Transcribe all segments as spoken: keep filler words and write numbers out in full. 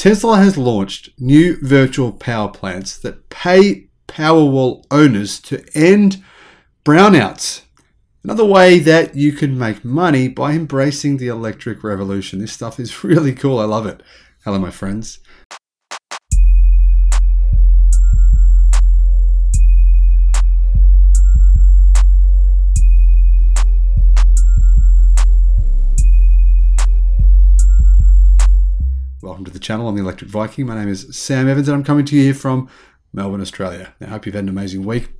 Tesla has launched new virtual power plants that pay Powerwall owners to end brownouts. Another way that you can make money by embracing the electric revolution. This stuff is really cool. I love it. Hello, my friends. Welcome to the channel. I'm the Electric Viking. My name is Sam Evans, and I'm coming to you here from Melbourne, Australia. Now, I hope you've had an amazing week.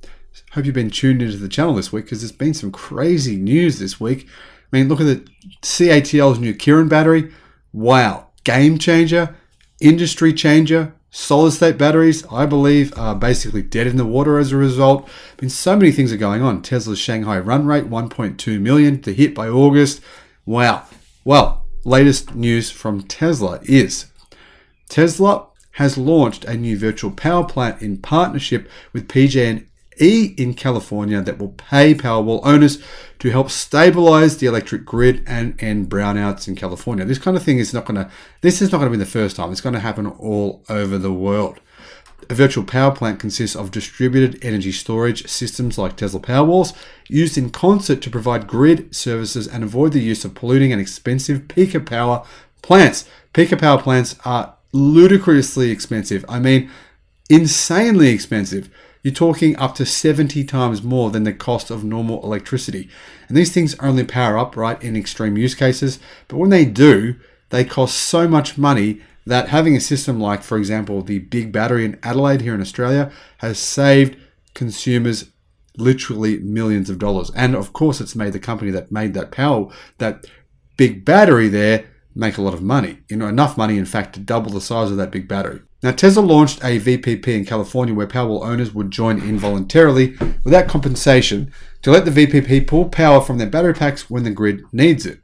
Hope you've been tuned into the channel this week, because there's been some crazy news this week. I mean, look at the C A T L's new Kirin battery. Wow. Game changer, industry changer. Solid state batteries, I believe, are basically dead in the water as a result. I mean, so many things are going on. Tesla's Shanghai run rate, one point two million to hit by August. Wow. Well, latest news from Tesla is Tesla has launched a new virtual power plant in partnership with P G and E in California that will pay Powerwall owners to help stabilize the electric grid and end brownouts in California. This kind of thing is not going to, this is not going to be the first time. It's going to happen all over the world. A virtual power plant consists of distributed energy storage systems like Tesla Powerwalls used in concert to provide grid services and avoid the use of polluting and expensive peaker power plants. Peaker power plants are ludicrously expensive. I mean, insanely expensive. You're talking up to seventy times more than the cost of normal electricity. And these things only power up, right, in extreme use cases. But when they do, they cost so much money that having a system like, for example, the big battery in Adelaide here in Australia has saved consumers literally millions of dollars. And of course, it's made the company that made that power, that big battery there, make a lot of money. You know, enough money, in fact, to double the size of that big battery. Now, Tesla launched a V P P in California where Powerwall owners would join in voluntarily without compensation to let the V P P pull power from their battery packs when the grid needs it.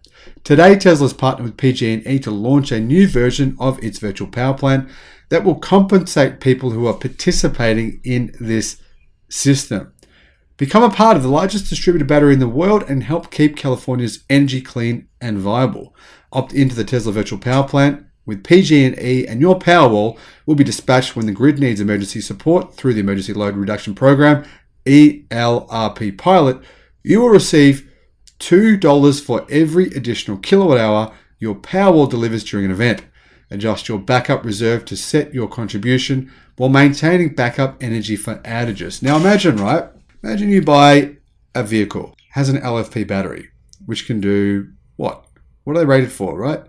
Today, Tesla's partnered with P G and E to launch a new version of its virtual power plant that will compensate people who are participating in this system. Become a part of the largest distributed battery in the world and help keep California's energy clean and viable. Opt into the Tesla virtual power plant with P G and E, and your Powerwall will be dispatched when the grid needs emergency support through the Emergency Load Reduction Program, E L R P pilot. You will receive two dollars for every additional kilowatt hour your Powerwall delivers during an event. Adjust your backup reserve to set your contribution while maintaining backup energy for outages. Now imagine, right? Imagine you buy a vehicle, has an L F P battery, which can do what? What are they rated for, right?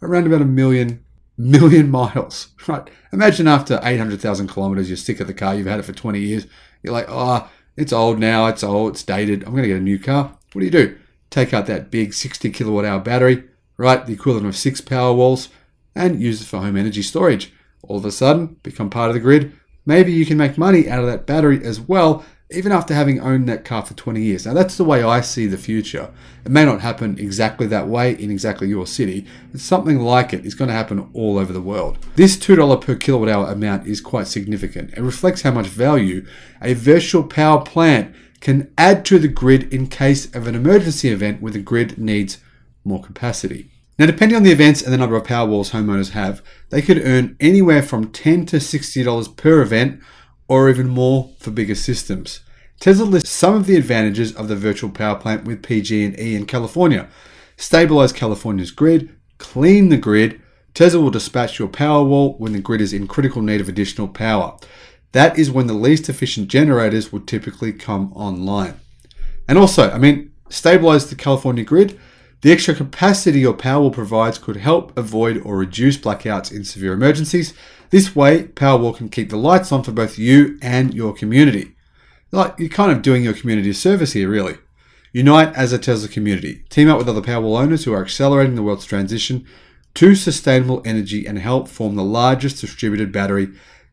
Around about a million million miles, right? Imagine after eight hundred thousand kilometers, you're sick of the car, you've had it for twenty years. You're like, oh, it's old now, it's old, it's dated. I'm gonna get a new car. What do you do? Take out that big sixty kilowatt hour battery, right? The equivalent of six Powerwalls, and use it for home energy storage. All of a sudden, become part of the grid. Maybe you can make money out of that battery as well, even after having owned that car for twenty years. Now, that's the way I see the future. It may not happen exactly that way in exactly your city, but something like it is going to happen all over the world. This two dollars per kilowatt hour amount is quite significant. It reflects how much value a virtual power plant can add to the grid in case of an emergency event where the grid needs more capacity. Now, depending on the events and the number of Powerwalls homeowners have, they could earn anywhere from ten to sixty dollars per event, or even more for bigger systems. Tesla lists some of the advantages of the virtual power plant with P G and E in California. Stabilize California's grid, clean the grid. Tesla will dispatch your Powerwall when the grid is in critical need of additional power. That is when the least efficient generators will typically come online. And also, I mean, stabilize the California grid. The extra capacity your Powerwall provides could help avoid or reduce blackouts in severe emergencies. This way, Powerwall can keep the lights on for both you and your community. Like, you're kind of doing your community service here, really. Unite as a Tesla community. Team up with other Powerwall owners who are accelerating the world's transition to sustainable energy and help form the largest distributed battery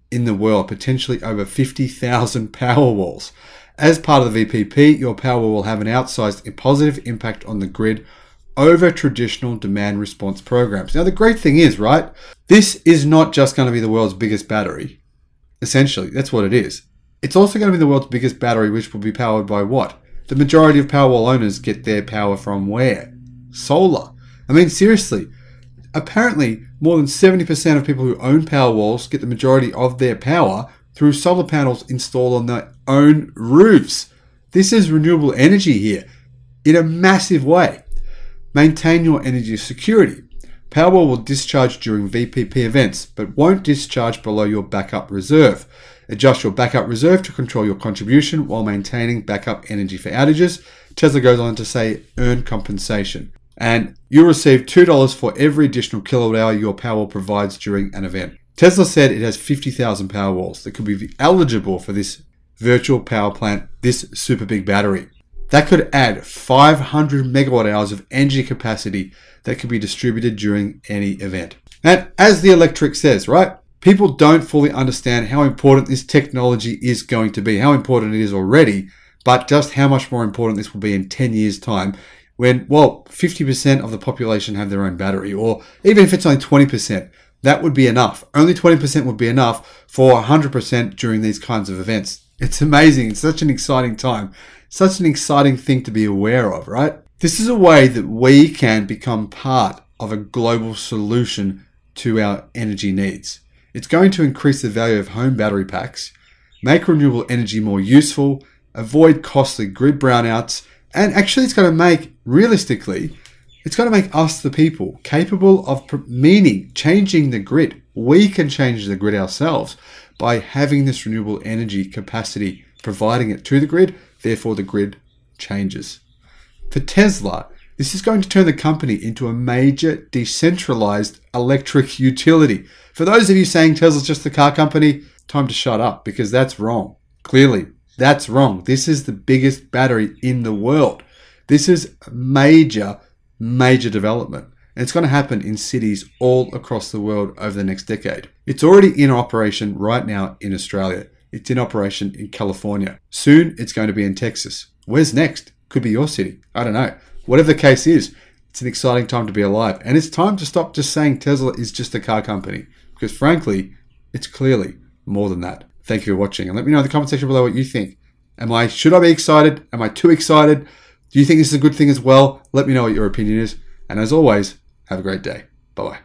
in the world, potentially over fifty thousand Powerwalls. As part of the V P P, your Powerwall will have an outsized positive impact on the grid over traditional demand response programs. Now, the great thing is, right, this is not just going to be the world's biggest battery. Essentially, that's what it is. It's also going to be the world's biggest battery, which will be powered by what? The majority of Powerwall owners get their power from where? Solar. I mean, seriously, apparently More than seventy percent of people who own Powerwalls get the majority of their power through solar panels installed on their own roofs. This is renewable energy here in a massive way. Maintain your energy security. Powerwall will discharge during V P P events, but won't discharge below your backup reserve. Adjust your backup reserve to control your contribution while maintaining backup energy for outages. Tesla goes on to say, earn compensation. And you'll receive two dollars for every additional kilowatt hour your Powerwall provides during an event. Tesla said it has fifty thousand Powerwalls that could be eligible for this virtual power plant, this super big battery. That could add five hundred megawatt hours of energy capacity that could be distributed during any event. And as The Electric says, right? People don't fully understand how important this technology is going to be, how important it is already, but just how much more important this will be in ten years' time when, well, fifty percent of the population have their own battery, or even if it's only twenty percent, that would be enough. Only twenty percent would be enough for one hundred percent during these kinds of events. It's amazing. It's such an exciting time. Such an exciting thing to be aware of, right? This is a way that we can become part of a global solution to our energy needs. It's going to increase the value of home battery packs, make renewable energy more useful, avoid costly grid brownouts, and actually it's going to make, realistically, it's going to make us, the people, capable of meaning changing the grid. We can change the grid ourselves by having this renewable energy capacity, providing it to the grid, therefore the grid changes. For Tesla, this is going to turn the company into a major decentralized electric utility. For those of you saying Tesla's just the car company, time to shut up, because that's wrong. Clearly, that's wrong. This is the biggest battery in the world. This is major, major development. And it's going to happen in cities all across the world over the next decade. It's already in operation right now in Australia. It's in operation in California. Soon, it's going to be in Texas. Where's next? Could be your city. I don't know. Whatever the case is, it's an exciting time to be alive. And it's time to stop just saying Tesla is just a car company, because frankly, it's clearly more than that. Thank you for watching. And let me know in the comment section below what you think. Am I, should I be excited? Am I too excited? Do you think this is a good thing as well? Let me know what your opinion is. And as always, have a great day. Bye-bye.